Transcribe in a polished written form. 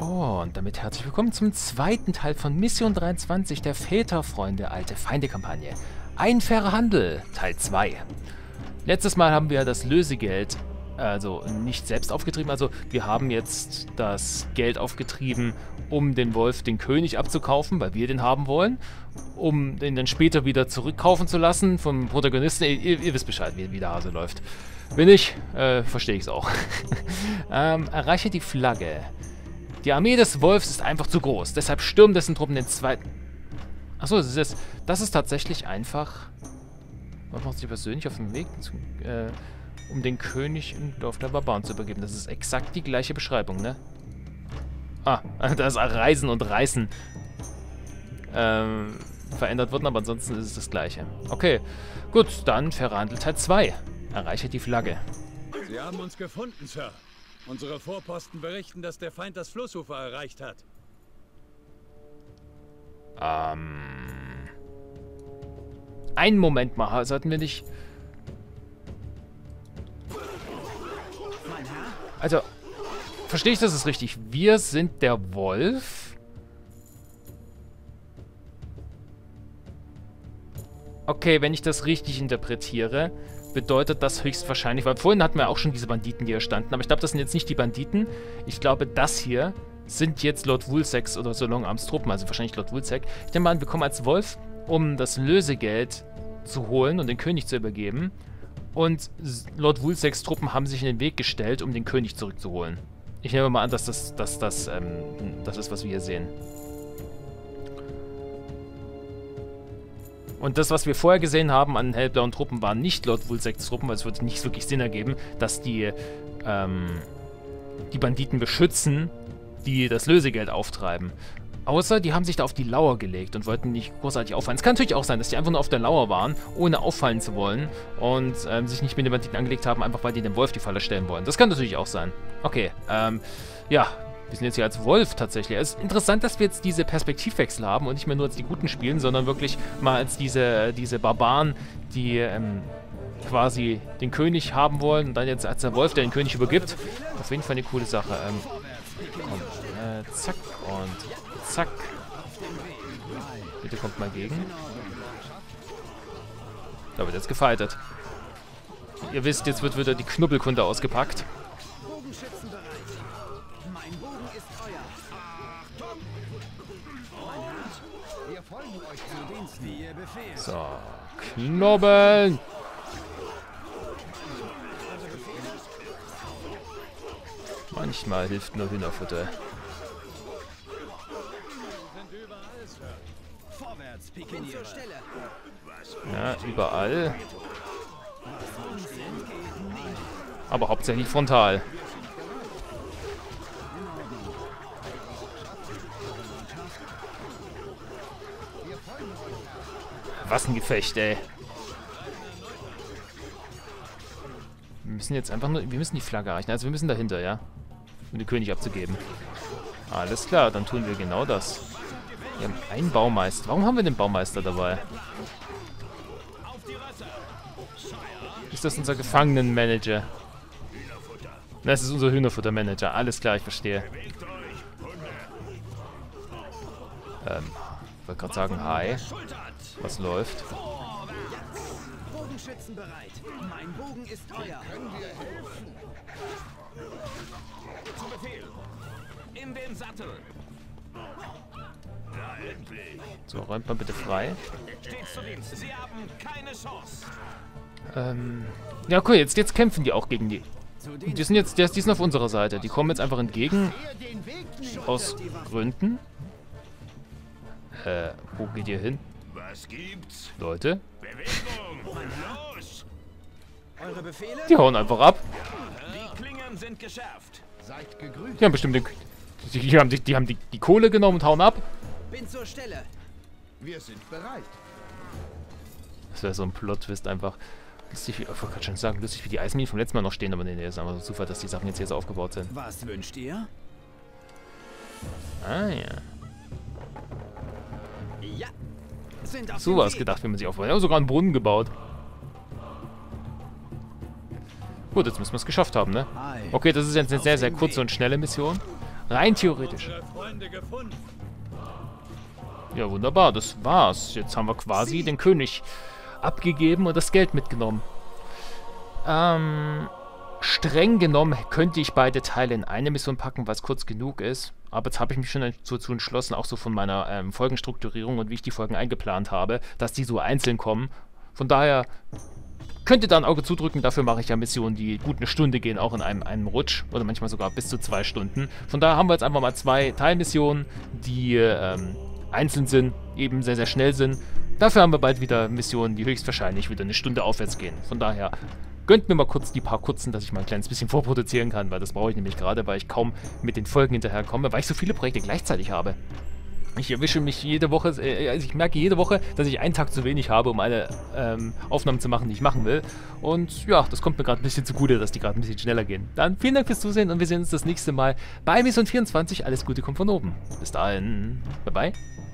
Und damit herzlich willkommen zum zweiten Teil von Mission 23 der Väterfreunde Alte Feinde-Kampagne. Ein fairer Handel, Teil 2. Letztes Mal haben wir das Lösegeld, also nicht selbst aufgetrieben, also wir haben jetzt das Geld aufgetrieben, um den Wolf, den König abzukaufen, weil wir den haben wollen, um den dann später wieder zurückkaufen zu lassen vom Protagonisten. Ihr wisst Bescheid, wie der Hase läuft. Wenn nicht, verstehe ich es auch. Erreiche die Flagge. Die Armee des Wolfs ist einfach zu groß, deshalb stürmen dessen Truppen den zweiten... Achso, das ist tatsächlich einfach... Man macht sich persönlich auf den Weg, um den König im Dorf der Barbaren zu übergeben. Das ist exakt die gleiche Beschreibung, ne? Ah, das Reisen und Reißen verändert wurden, aber ansonsten ist es das gleiche. Okay, gut, dann verhandelt Teil 2. Erreiche die Flagge. Sie haben uns gefunden, Sir. Unsere Vorposten berichten, dass der Feind das Flussufer erreicht hat. Einen Moment mal, sollten wir nicht... Also, verstehe ich das richtig? Wir sind der Wolf? Okay, wenn ich das richtig interpretiere... bedeutet das höchstwahrscheinlich, weil vorhin hatten wir auch schon diese Banditen, die hier standen, aber ich glaube, das sind jetzt nicht die Banditen. Ich glaube, das hier sind jetzt Lord Woolsacks oder so Longarms Truppen, also wahrscheinlich Lord Woolsack. Ich nehme an, wir kommen als Wolf, um das Lösegeld zu holen und den König zu übergeben. Und Lord Woolsacks Truppen haben sich in den Weg gestellt, um den König zurückzuholen. Ich nehme mal an, dass das ist, was wir hier sehen. Und das, was wir vorher gesehen haben an hellblauen Truppen, waren nicht Lord Woolsacks Truppen, weil es würde nicht wirklich Sinn ergeben, dass die Banditen beschützen, die das Lösegeld auftreiben. Außer, die haben sich da auf die Lauer gelegt und wollten nicht großartig auffallen. Es kann natürlich auch sein, dass die einfach nur auf der Lauer waren, ohne auffallen zu wollen und sich nicht mit den Banditen angelegt haben, einfach weil die dem Wolf die Falle stellen wollen. Das kann natürlich auch sein. Okay, ja... Wir sind jetzt hier als Wolf tatsächlich. Es ist interessant, dass wir jetzt diese Perspektivwechsel haben und nicht mehr nur als die Guten spielen, sondern wirklich mal als diese Barbaren, die quasi den König haben wollen und dann jetzt als der Wolf, der den König übergibt. Auf jeden Fall eine coole Sache. Komm, zack und zack. Bitte kommt mal gegen. Da wird jetzt gefeitet. Ihr wisst, jetzt wird wieder die Knubbelkunde ausgepackt. So, Knobbeln! Manchmal hilft nur Hühnerfutter. Ja, überall. Aber hauptsächlich frontal. Was ein Gefecht, ey. Wir müssen jetzt einfach nur... Wir müssen die Flagge erreichen. Also wir müssen dahinter, ja? Um den König abzugeben. Alles klar, dann tun wir genau das. Wir haben einen Baumeister. Warum haben wir den Baumeister dabei? Ist das unser Gefangenenmanager? Das ist unser Hühnerfuttermanager. Alles klar, ich verstehe. Ich wollte gerade sagen, hi. Was läuft? So, räumt mal bitte frei. Ja, cool, jetzt kämpfen die auch gegen die. Die sind auf unserer Seite. Die kommen jetzt einfach entgegen. Aus Gründen. Wo geht ihr hin? Was gibt's? Leute? Bewegung! Los! Eure Befehle? Die hauen einfach ab. Die Klingen sind geschärft. Seid gegrüßt. Die haben bestimmt die Kohle genommen und hauen ab. Bin zur Stelle. Wir sind bereit. Das wäre so ein Plot-Twist einfach. Lustig, wie, ich wollte gerade schon sagen, lustig wie die Eisminen vom letzten Mal noch stehen, aber nee, das ist einfach so Zufall, dass die Sachen jetzt hier so aufgebaut sind. Was wünscht ihr? Ah ja. So war es gedacht, wenn man sich aufbaut. Wir haben sogar einen Brunnen gebaut. Gut, jetzt müssen wir es geschafft haben, ne? Okay, das ist jetzt eine sehr, sehr kurze und schnelle Mission. Rein theoretisch. Ja, wunderbar. Das war's. Jetzt haben wir quasi den König abgegeben und das Geld mitgenommen. Streng genommen könnte ich beide Teile in eine Mission packen, weil es kurz genug ist. Aber jetzt habe ich mich schon dazu entschlossen, auch so von meiner Folgenstrukturierung und wie ich die Folgen eingeplant habe, dass die so einzeln kommen. Von daher könnt ihr da ein Auge zudrücken. Dafür mache ich ja Missionen, die gut eine Stunde gehen, auch in einem Rutsch. Oder manchmal sogar bis zu 2 Stunden. Von daher haben wir jetzt einfach mal 2 Teilmissionen, die einzeln sind, eben sehr, sehr schnell sind. Dafür haben wir bald wieder Missionen, die höchstwahrscheinlich wieder eine Stunde aufwärts gehen. Von daher gönnt mir mal kurz die paar Kurzen, dass ich mal ein kleines bisschen vorproduzieren kann, weil das brauche ich nämlich gerade, weil ich kaum mit den Folgen hinterherkomme, weil ich so viele Projekte gleichzeitig habe. Ich erwische mich jede Woche, also ich merke jede Woche, dass ich einen Tag zu wenig habe, um eine Aufnahme zu machen, die ich machen will. Und ja, das kommt mir gerade ein bisschen zugute, dass die gerade ein bisschen schneller gehen. Dann vielen Dank fürs Zusehen und wir sehen uns das nächste Mal bei Mission 24. Alles Gute kommt von oben. Bis dahin. Bye bye.